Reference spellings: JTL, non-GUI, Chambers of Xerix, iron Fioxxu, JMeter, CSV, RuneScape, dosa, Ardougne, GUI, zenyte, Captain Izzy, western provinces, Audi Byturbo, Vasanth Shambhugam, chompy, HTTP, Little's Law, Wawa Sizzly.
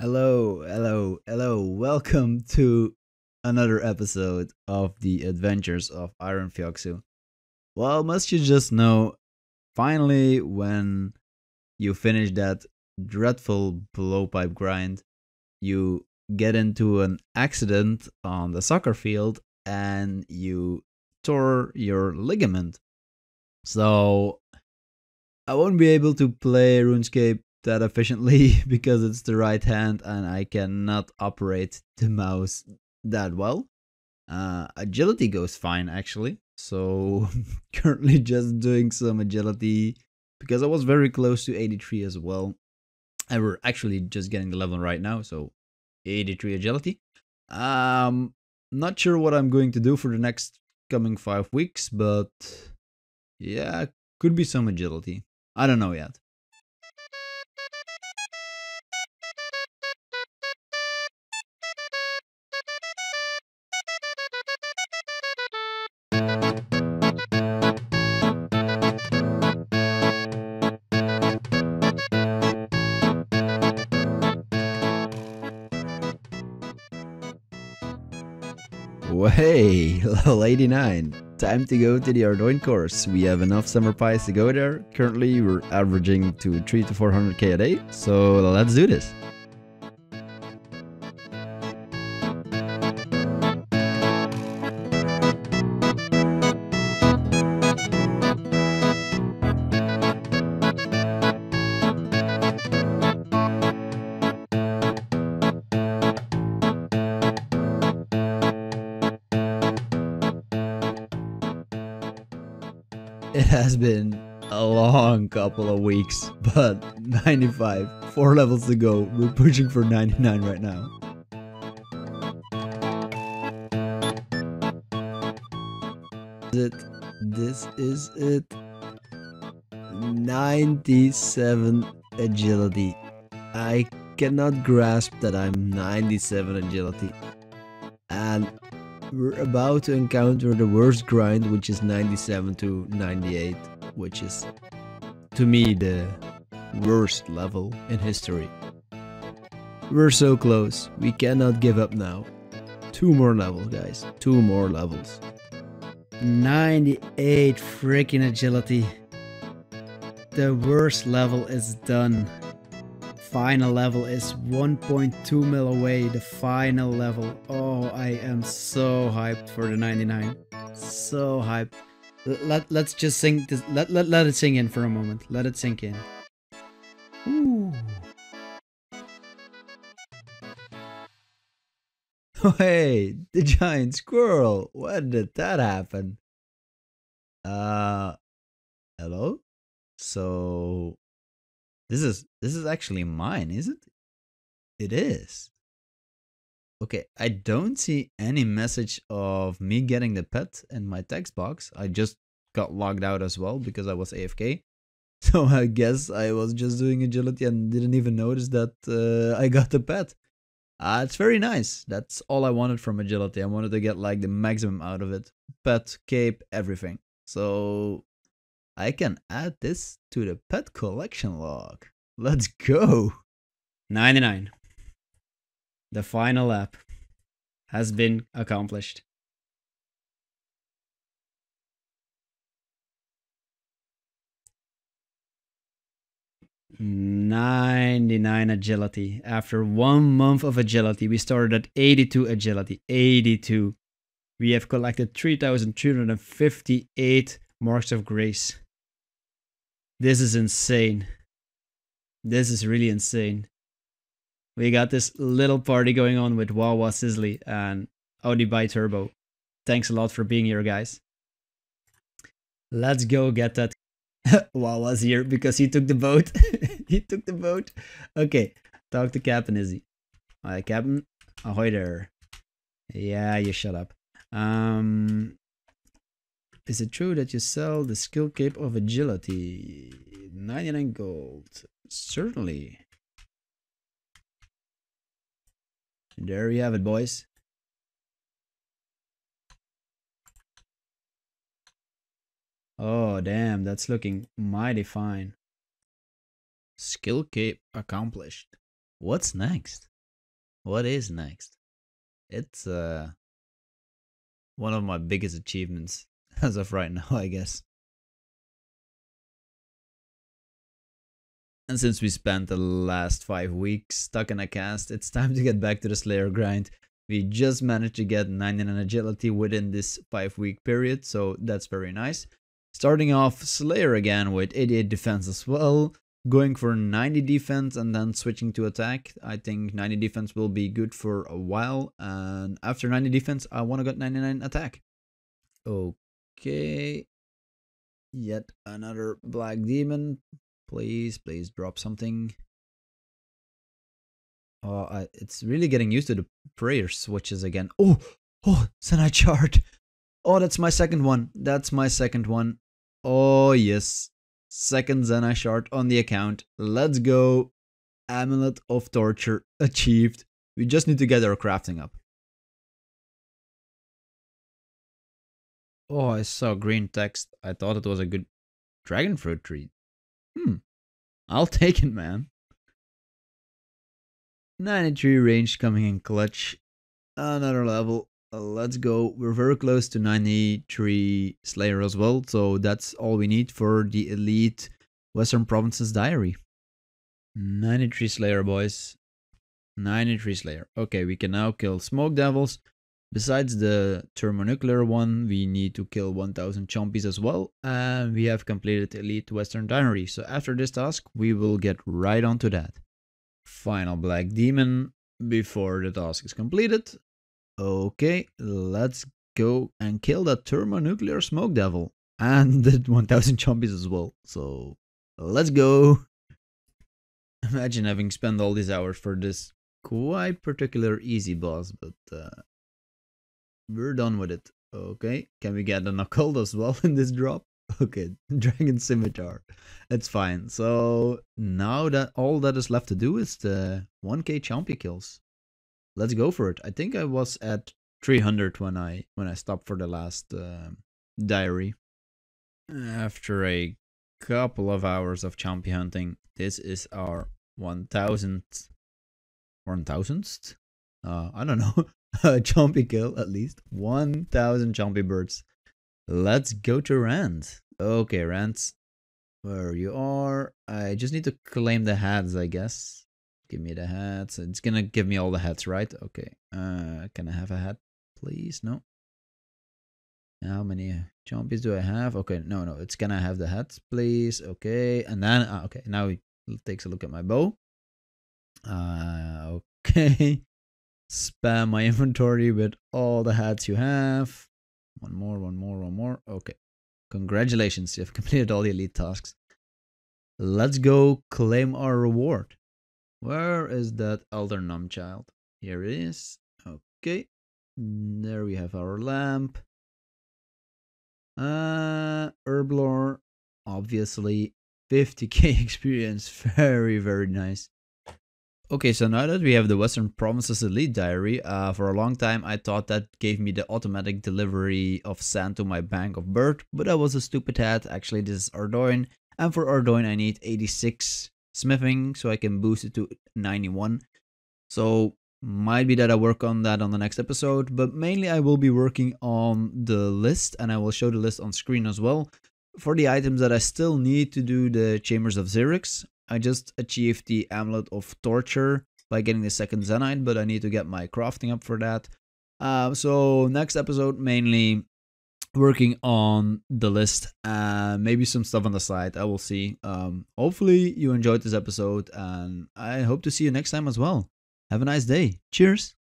Hello, welcome to another episode of the adventures of Iron Fioxxu. Well, must you just know, finally when you finish that dreadful blowpipe grind, you get into an accident on the soccer field and you tore your ligament. So I won't be able to play RuneScape that efficiently because it's the right hand and I cannot operate the mouse that well. Agility goes fine actually, so currently just doing some agility because I was very close to 83 as well, and we're actually just getting the level right now, so 83 agility. Not sure what I'm going to do for the next coming 5 weeks, but yeah, could be some agility, I don't know yet. Hey, level 89, time to go to the Ardougne course. We have enough summer pies to go there. Currently we're averaging to 300 to 400k a day, so let's do this. It has been a long couple of weeks, but 95, 4 levels to go, we're pushing for 99 right now. This is it, 97 agility. I cannot grasp that I'm 97 agility. And we're about to encounter the worst grind, which is 97 to 98, which is, to me, the worst level in history. We're so close. We cannot give up now. 2 more levels, guys. 2 more levels. 98 freaking agility. The worst level is done. Final level is 1.2 mil away, the final level. Oh, I am so hyped for the 99, so hyped. Let's just sing this, let it sink in for a moment, let it sink in. Ooh. Oh hey, the giant squirrel, when did that happen? Hello? So This is actually mine, is it? It is. Okay, I don't see any message of me getting the pet in my text box. I just got logged out as well because I was AFK. So I guess I was just doing agility and didn't even notice that I got the pet. It's very nice. That's all I wanted from agility. I wanted to get like the maximum out of it. Pet, cape, everything. So I can add this to the pet collection log. Let's go! 99. The final lap has been accomplished. .99 agility. After 1 month of agility, we started at 82 agility. 82. We have collected 3,358 marks of grace. This is insane. This is really insane. We got this little party going on with Wawa Sizzly and Audi Byturbo. Thanks a lot for being here, guys. Let's go get that. Wawa's here because he took the boat. He took the boat. Okay, talk to Captain Izzy. Alright, Captain. Ahoy there. Yeah, you shut up. Is it true that you sell the skill cape of agility? 99 gold. Certainly. There you have it, boys. Oh, damn, that's looking mighty fine. Skill cape accomplished. What's next? What is next? It's one of my biggest achievements as of right now, I guess. And since we spent the last 5 weeks stuck in a cast, it's time to get back to the Slayer grind. We just managed to get 99 agility within this 5-week period, so that's very nice. Starting off Slayer again with 88 defense as well, going for 90 defense and then switching to attack. I think 90 defense will be good for a while, and after 90 defense I want to get 99 attack. Okay, yet another black demon. Please, please drop something. Oh, it's really getting used to the prayer switches again. Oh, oh, Senai Chart. Oh, that's my second one. That's my second one. Oh, yes. Second Senai Chart on the account. Let's go. Amulet of Torture achieved. We just need to get our crafting up. Oh, I saw green text. I thought it was a good dragon fruit tree. I'll take it, man. 93 range coming in clutch. Another level. Let's go. We're very close to 93 Slayer as well, so that's all we need for the Elite Western Provinces Diary. 93 Slayer, boys. 93 Slayer. Okay, we can now kill Smoke Devils. Besides the thermonuclear one, we need to kill 1000 chompies as well, and we have completed Elite Western Diary, so after this task we will get right onto that. Final black demon before the task is completed. Okay, let's go and kill that thermonuclear smoke devil and the 1000 chompies as well, so let's go. Imagine having spent all these hours for this quite particular easy boss, but we're done with it. Okay, can we get an occult as well in this drop? Okay, Dragon Scimitar. It's fine. So now that all that is left to do is the 1k chompy kills. Let's go for it. I think I was at 300 when I stopped for the last diary. After a couple of hours of chompy hunting, this is our 1000th. 1000th? I don't know. Chompy kill, at least 1000 chompy birds. Let's go to Rand. Okay, Rand, where you are. I just need to claim the hats, I guess. Give me the hats. It's gonna give me all the hats, right? Okay. Can I have a hat, please? No. How many chompies do I have? Okay, no, it's can I have the hats, please? Okay, and then okay, now it takes a look at my bow. Okay. Spam my inventory with all the hats you have. One more. Okay, congratulations, you have completed all the elite tasks. Let's go claim our reward. Where is that elder numb child? Here it is. Okay, there we have our lamp. Herblore, obviously. 50k experience, very nice. Okay, so now that we have the Western Provinces Elite Diary, for a long time I thought that gave me the automatic delivery of sand to my bank of birth, but that was a stupid hat. Actually, this is Ardougne, and for Ardougne I need 86 smithing, so I can boost it to 91. So, might be that I work on that on the next episode, but mainly I will be working on the list, and I will show the list on screen as well. For the items that I still need to do the Chambers of Xerix, I just achieved the Amulet of Torture by getting the second zenyte, but I need to get my crafting up for that. So next episode, mainly working on the list, maybe some stuff on the side. I will see. Hopefully you enjoyed this episode, and I hope to see you next time as well. Have a nice day. Cheers.